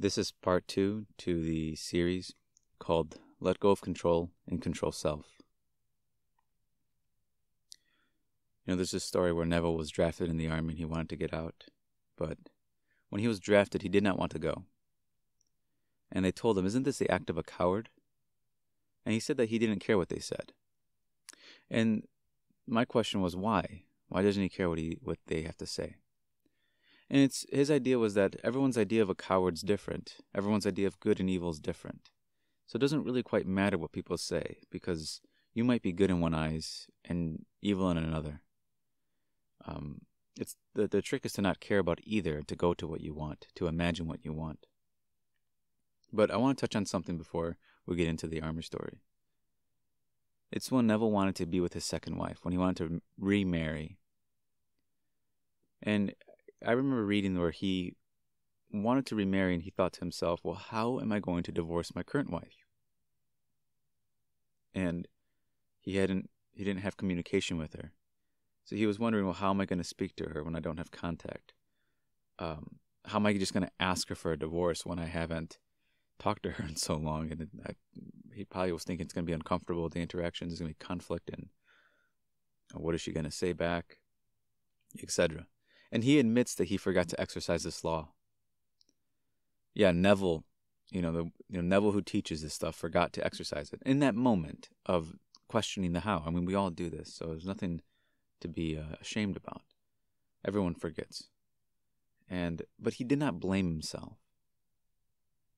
This is part 2 to the series called Let Go of Control and Control Self. You know, there's this story where Neville was drafted in the army and he wanted to get out, but when he was drafted, he did not want to go. And they told him, "Isn't this the act of a coward?" And he said that he didn't care what they said. And my question was, why? Why doesn't he care what they have to say? And his idea was that everyone's idea of a coward's different. Everyone's idea of good and evil is different. So it doesn't really quite matter what people say, because you might be good in one eyes and evil in another. The trick is to not care about either, to go to what you want, to imagine what you want. But I want to touch on something before we get into the armor story. It's when Neville wanted to be with his second wife, when he wanted to remarry. And I remember reading where he wanted to remarry and he thought to himself, well, how am I going to divorce my current wife? And he didn't have communication with her. So he was wondering, well, how am I going to speak to her when I don't have contact? How am I just going to ask her for a divorce when I haven't talked to her in so long? And he probably was thinking it's going to be uncomfortable, the interaction, there's going to be conflict, and what is she going to say back, etc. And he admits that he forgot to exercise this law. Yeah, Neville, Neville who teaches this stuff forgot to exercise it in that moment of questioning the how. I mean, we all do this, so there's nothing to be ashamed about. Everyone forgets. But he did not blame himself.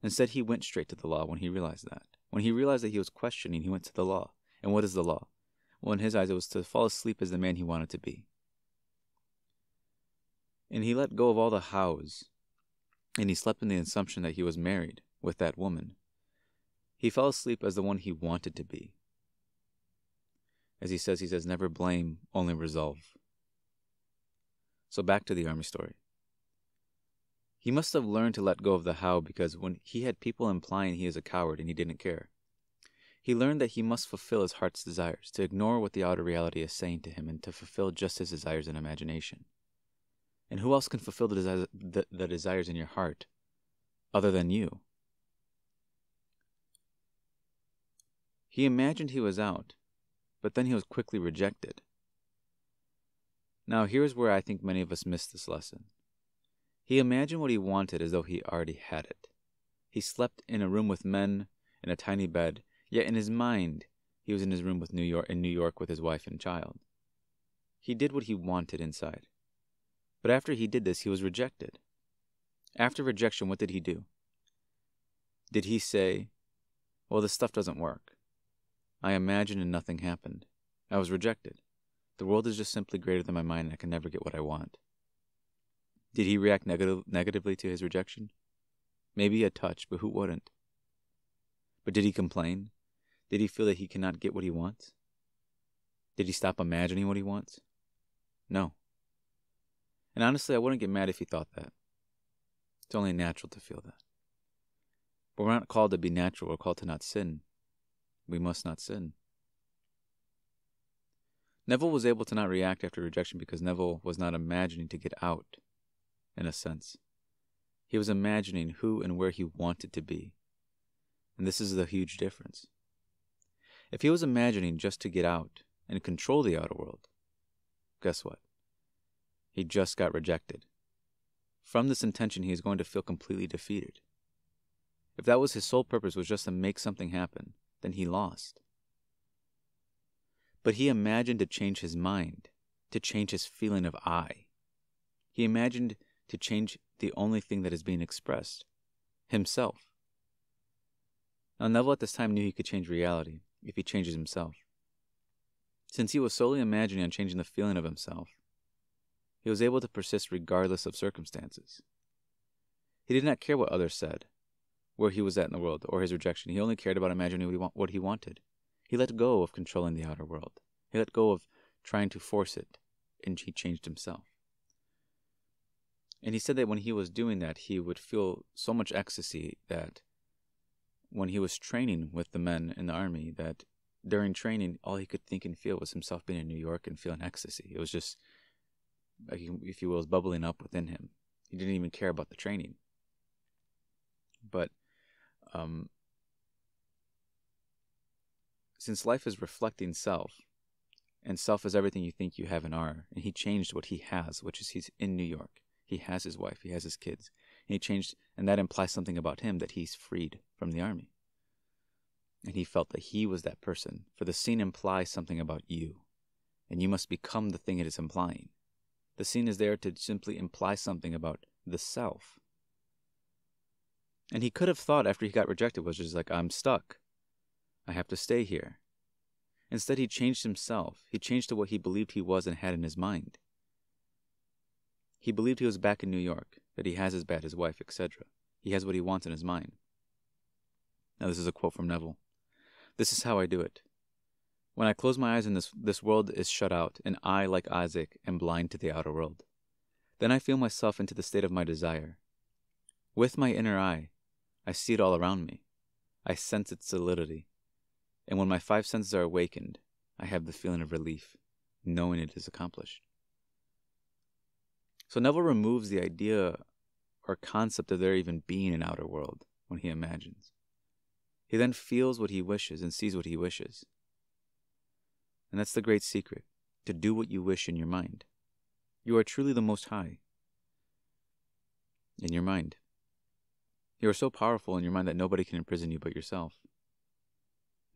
Instead, he went straight to the law when he realized that. When he realized that he was questioning, he went to the law. And what is the law? Well, in his eyes, it was to fall asleep as the man he wanted to be. And he let go of all the hows, and he slept in the assumption that he was married with that woman. He fell asleep as the one he wanted to be. As he says, never blame, only resolve. So back to the army story. He must have learned to let go of the how, because when he had people implying he is a coward and he didn't care, he learned that he must fulfill his heart's desires, to ignore what the outer reality is saying to him and to fulfill just his desires and imagination. And who else can fulfill the desires in your heart other than you? He imagined he was out, but then he was quickly rejected. Now, here's where I think many of us miss this lesson. He imagined what he wanted as though he already had it. He slept in a room with men in a tiny bed, yet in his mind, he was in his room in New York with his wife and child. He did what he wanted inside. But after he did this, he was rejected. After rejection, what did he do? Did he say, well, this stuff doesn't work. I imagined and nothing happened. I was rejected. The world is just simply greater than my mind and I can never get what I want. Did he react negatively to his rejection? Maybe a touch, but who wouldn't? But did he complain? Did he feel that he cannot get what he wants? Did he stop imagining what he wants? No. And honestly, I wouldn't get mad if he thought that. It's only natural to feel that. But we're not called to be natural. We're called to not sin. We must not sin. Neville was able to not react after rejection because Neville was not imagining to get out, in a sense. He was imagining who and where he wanted to be. And this is the huge difference. If he was imagining just to get out and control the outer world, guess what? He just got rejected. From this intention, he is going to feel completely defeated. If that was his sole purpose, was just to make something happen, then he lost. But he imagined to change his mind, to change his feeling of I. He imagined to change the only thing that is being expressed, himself. Now, Neville at this time knew he could change reality if he changes himself. Since he was solely imagining on changing the feeling of himself, he was able to persist regardless of circumstances. He did not care what others said, where he was at in the world, or his rejection. He only cared about imagining what he wanted. He let go of controlling the outer world. He let go of trying to force it, and he changed himself. And he said that when he was doing that, he would feel so much ecstasy that when he was training with the men in the army, that during training, all he could think and feel was himself being in New York and feeling ecstasy. It was just, if you will, is bubbling up within him. He didn't even care about the training. But since life is reflecting self, and self is everything you think you have and are, and he changed what he has, which is he's in New York. He has his wife. He has his kids. And he changed, and that implies something about him, that he's freed from the army. And he felt that he was that person, for the scene implies something about you, and you must become the thing it is implying. The scene is there to simply imply something about the self. And he could have thought after he got rejected, which is like, I'm stuck. I have to stay here. Instead, he changed himself. He changed to what he believed he was and had in his mind. He believed he was back in New York, that he has his bat, his wife, etc. He has what he wants in his mind. Now, this is a quote from Neville. This is how I do it. When I close my eyes in this world is shut out, and I, like Isaac, am blind to the outer world. Then I feel myself into the state of my desire. With my inner eye, I see it all around me. I sense its solidity. And when my five senses are awakened, I have the feeling of relief, knowing it is accomplished. So Neville removes the idea or concept of there even being an outer world when he imagines. He then feels what he wishes and sees what he wishes. And that's the great secret, to do what you wish in your mind. You are truly the Most High in your mind. You are so powerful in your mind that nobody can imprison you but yourself.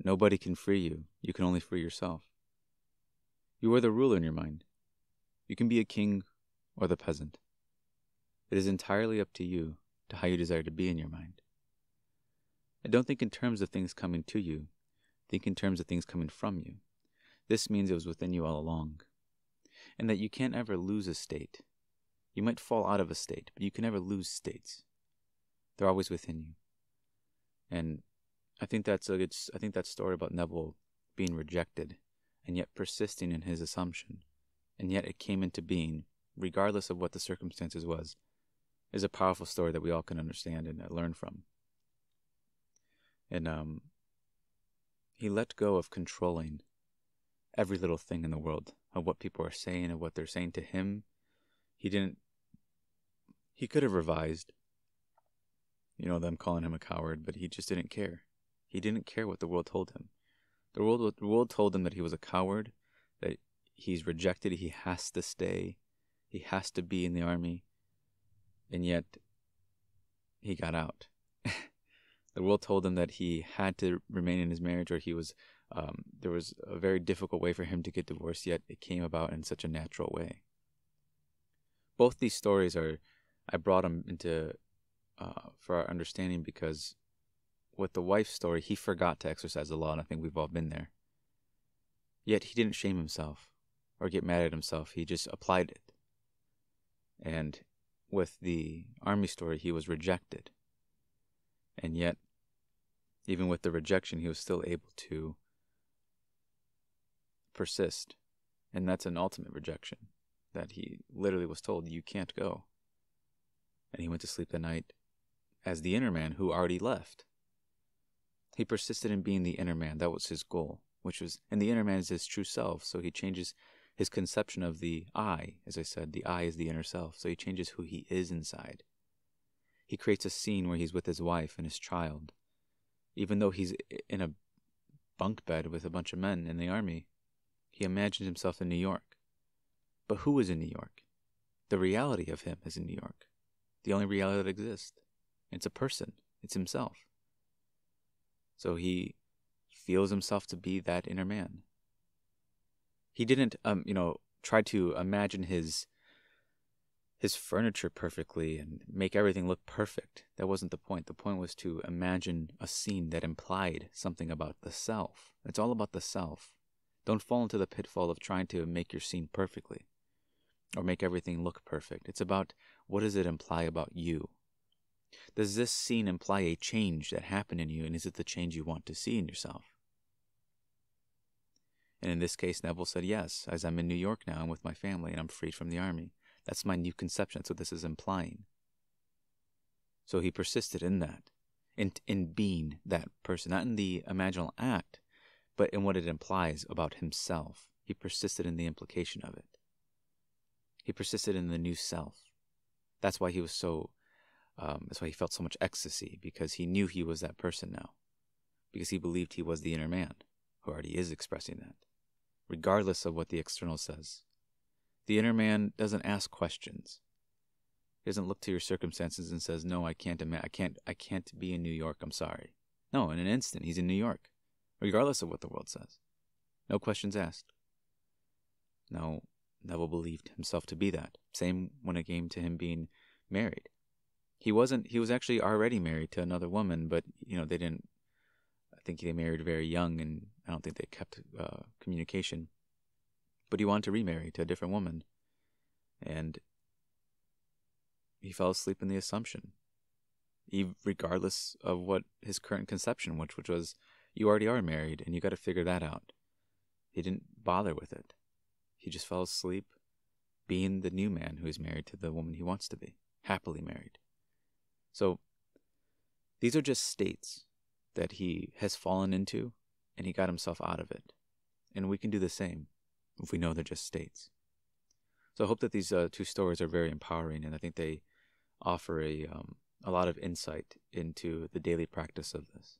Nobody can free you. You can only free yourself. You are the ruler in your mind. You can be a king or the peasant. It is entirely up to you to how you desire to be in your mind. And don't think in terms of things coming to you. Think in terms of things coming from you. This means it was within you all along, and that you can't ever lose a state. You might fall out of a state, but you can never lose states. They're always within you. And I think that's that story about Neville being rejected, and yet persisting in his assumption, and yet it came into being, regardless of what the circumstances was, is a powerful story that we all can understand and learn from. And he let go of controlling every little thing in the world, of what people are saying and what they're saying to him. He could have revised, them calling him a coward, but he just didn't care. He didn't care what the world told him. The world told him that he was a coward, that he's rejected, he has to stay, he has to be in the army, and yet he got out. The world told him that he had to remain in his marriage, or he was there was a very difficult way for him to get divorced, yet it came about in such a natural way. Both these stories I brought them into for our understanding, because with the wife's story, he forgot to exercise the law, and I think we've all been there. Yet he didn't shame himself or get mad at himself. He just applied it. And with the army story, he was rejected. And yet, even with the rejection, he was still able to persist. And that's an ultimate rejection, that he literally was told, you can't go. And he went to sleep the night as the inner man who already left. He persisted in being the inner man. That was his goal, and the inner man is his true self. So he changes his conception of the I. As I said, the I is the inner self. So he changes who he is inside. He creates a scene where he's with his wife and his child, even though he's in a bunk bed with a bunch of men in the army. He imagines himself in New York. But who is in New York? The reality of him is in New York. The only reality that exists. It's a person. It's himself. So he feels himself to be that inner man. He didn't, try to imagine his furniture perfectly and make everything look perfect. That wasn't the point. The point was to imagine a scene that implied something about the self. It's all about the self. Don't fall into the pitfall of trying to make your scene perfectly or make everything look perfect. It's about, what does it imply about you? Does this scene imply a change that happened in you, and is it the change you want to see in yourself? And in this case, Neville said, yes, as I'm in New York now, I'm with my family, and I'm freed from the army. That's my new conception. That's what this is implying. So he persisted in that, in being that person, not in the imaginal act, but in what it implies about himself. He persisted in the implication of it. He persisted in the new self. That's why he was so That's why he felt so much ecstasy, because he knew he was that person now, because he believed he was the inner man, who already is expressing that, regardless of what the external says. The inner man doesn't ask questions. He doesn't look to your circumstances and says, no, I can't be in New York, I'm sorry. No, in an instant, he's in New York, regardless of what the world says. No questions asked. Now, Neville believed himself to be that. Same when it came to him being married. He was actually already married to another woman, but, you know, they didn't, I think they married very young, and I don't think they kept communication. But he wanted to remarry to a different woman, and he fell asleep in the assumption, regardless of what his current conception, which was, you already are married, and you got to figure that out. He didn't bother with it. He just fell asleep being the new man who is married to the woman he wants to be, happily married. So these are just states that he has fallen into, and he got himself out of it. And we can do the same if we know they're just states. So I hope that these two stories are very empowering, and I think they offer a lot of insight into the daily practice of this.